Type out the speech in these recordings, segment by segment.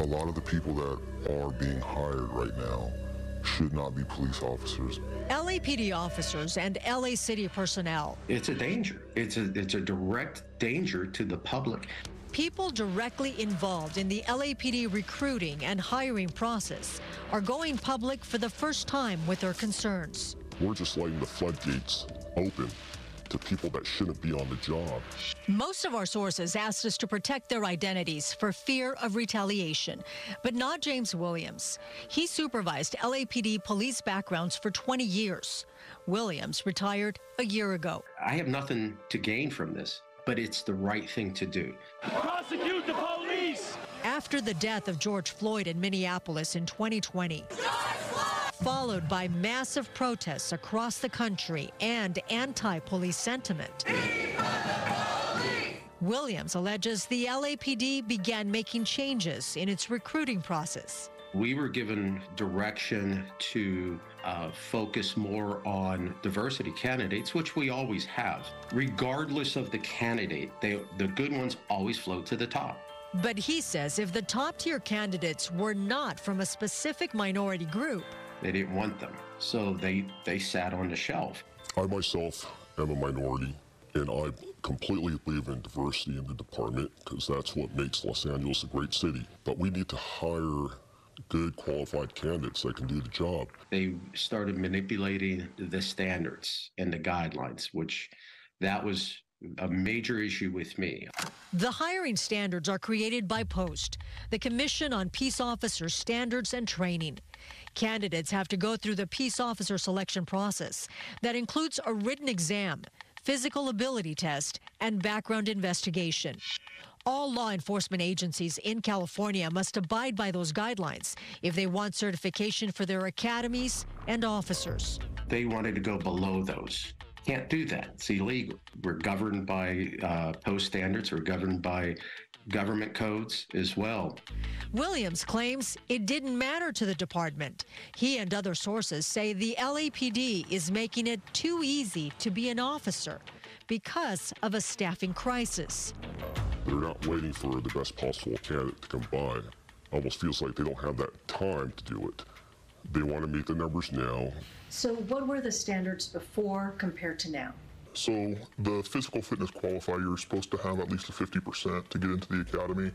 a lot of the people that are being hired right now should not be police officers. LAPD officers and LA City personnel. It's a danger. It's a direct danger to the public. People directly involved in the LAPD recruiting and hiring process are going public for the first time with their concerns. We're just letting the floodgates open to people that shouldn't be on the job. Most of our sources asked us to protect their identities for fear of retaliation, but not James Williams. He supervised LAPD police backgrounds for 20 years. Williams retired a year ago. I have nothing to gain from this, but it's the right thing to do. Prosecute the police! After the death of George Floyd in Minneapolis in 2020, followed by massive protests across the country and anti-police sentiment, Williams alleges the LAPD began making changes in its recruiting process. We were given direction to focus more on diversity candidates, which we always have. Regardless of the candidate, the good ones always float to the top. But he says if the top-tier candidates were not from a specific minority group, they didn't want them, so they sat on the shelf. I myself am a minority, and I completely believe in diversity in the department because that's what makes Los Angeles a great city. But we need to hire good, qualified candidates that can do the job. They started manipulating the standards and the guidelines, which that was a major issue with me. The hiring standards are created by POST, the Commission on Peace Officer Standards and Training. Candidates have to go through the peace officer selection process that includes a written exam, physical ability test, and background investigation. All law enforcement agencies in California must abide by those guidelines if they want certification for their academies and officers. They wanted to go below those. Can't do that. It's illegal. We're governed by POST standards. We're governed by government codes as well. Williams claims it didn't matter to the department. He and other sources say the LAPD is making it too easy to be an officer because of a staffing crisis. They're not waiting for the best possible candidate to come by. Almost feels like they don't have that time to do it. They want to meet the numbers now. So what were the standards before compared to now? So the physical fitness qualifier, you're supposed to have at least a 50% to get into the academy.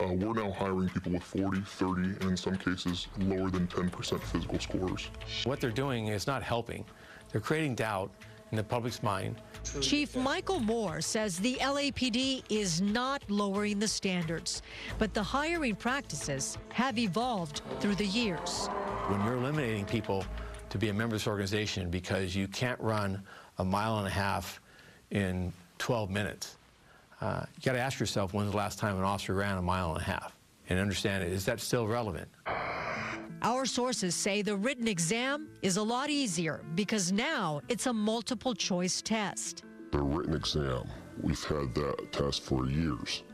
We're now hiring people with 40, 30, and in some cases lower than 10% physical scores. What they're doing is not helping. They're creating doubt in the public's mind. Chief Michael Moore says the LAPD is not lowering the standards, but the hiring practices have evolved through the years. When you're eliminating people to be a member of this organization because you can't run a mile and a half in 12 minutes. You got to ask yourself, when's the last time an officer ran a mile and a half? And understand, is that still relevant? Our sources say the written exam is a lot easier because now it's a multiple choice test. The written exam, we've had that test for years.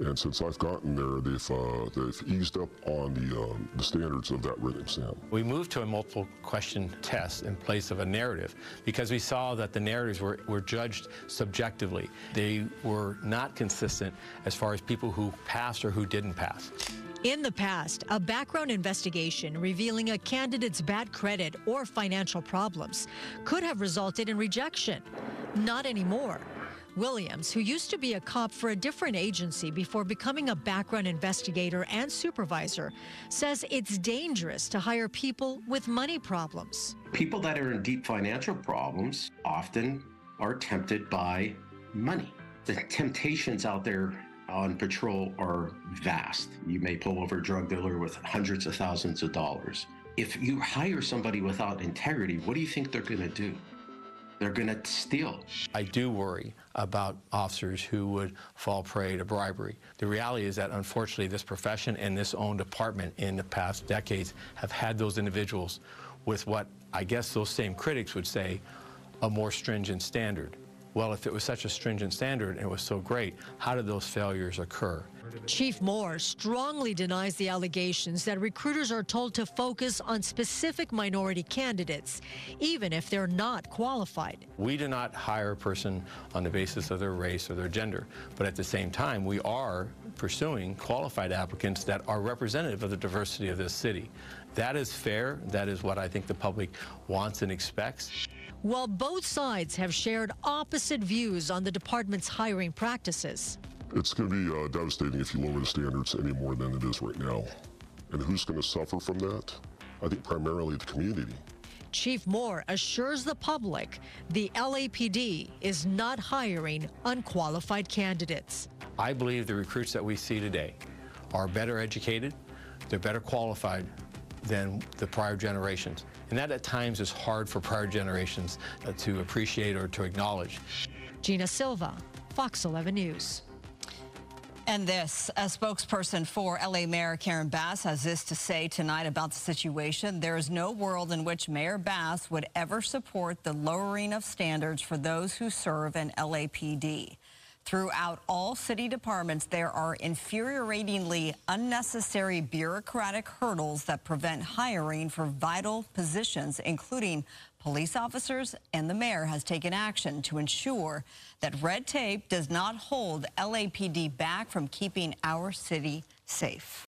And since I've gotten there, they've eased up on the standards of that written exam. We moved to a multiple question test in place of a narrative because we saw that the narratives were judged subjectively. They were not consistent as far as people who passed or who didn't pass. In the past, a background investigation revealing a candidate's bad credit or financial problems could have resulted in rejection. Not anymore. Williams, who used to be a cop for a different agency before becoming a background investigator and supervisor, says it's dangerous to hire people with money problems. People that are in deep financial problems often are tempted by money. The temptations out there on patrol are vast. You may pull over a drug dealer with hundreds of thousands of dollars. If you hire somebody without integrity, what do you think they're going to do? They're going to steal. I do worry about officers who would fall prey to bribery. The reality is that, unfortunately, this profession and this own department in the past decades have had those individuals with what I guess those same critics would say a more stringent standard. Well, if it was such a stringent standard and it was so great, how did those failures occur? Chief Moore strongly denies the allegations that recruiters are told to focus on specific minority candidates, even if they're not qualified. We do not hire a person on the basis of their race or their gender, but at the same time, we are pursuing qualified applicants that are representative of the diversity of this city. That is fair. That is what I think the public wants and expects. While both sides have shared opposite views on the department's hiring practices. It's going to be devastating if you lower the standards any more than it is right now. And who's going to suffer from that? I think primarily the community. Chief Moore assures the public the LAPD is not hiring unqualified candidates. I believe the recruits that we see today are better educated, they're better qualified than the prior generations. And that at times is hard for prior generations to appreciate or to acknowledge. Gina Silva, Fox 11 News. And this, a spokesperson for LA Mayor Karen Bass has this to say tonight about the situation. There is no world in which Mayor Bass would ever support the lowering of standards for those who serve in LAPD. Throughout all city departments, there are infuriatingly unnecessary bureaucratic hurdles that prevent hiring for vital positions, including police officers, and the mayor has taken action to ensure that red tape does not hold LAPD back from keeping our city safe.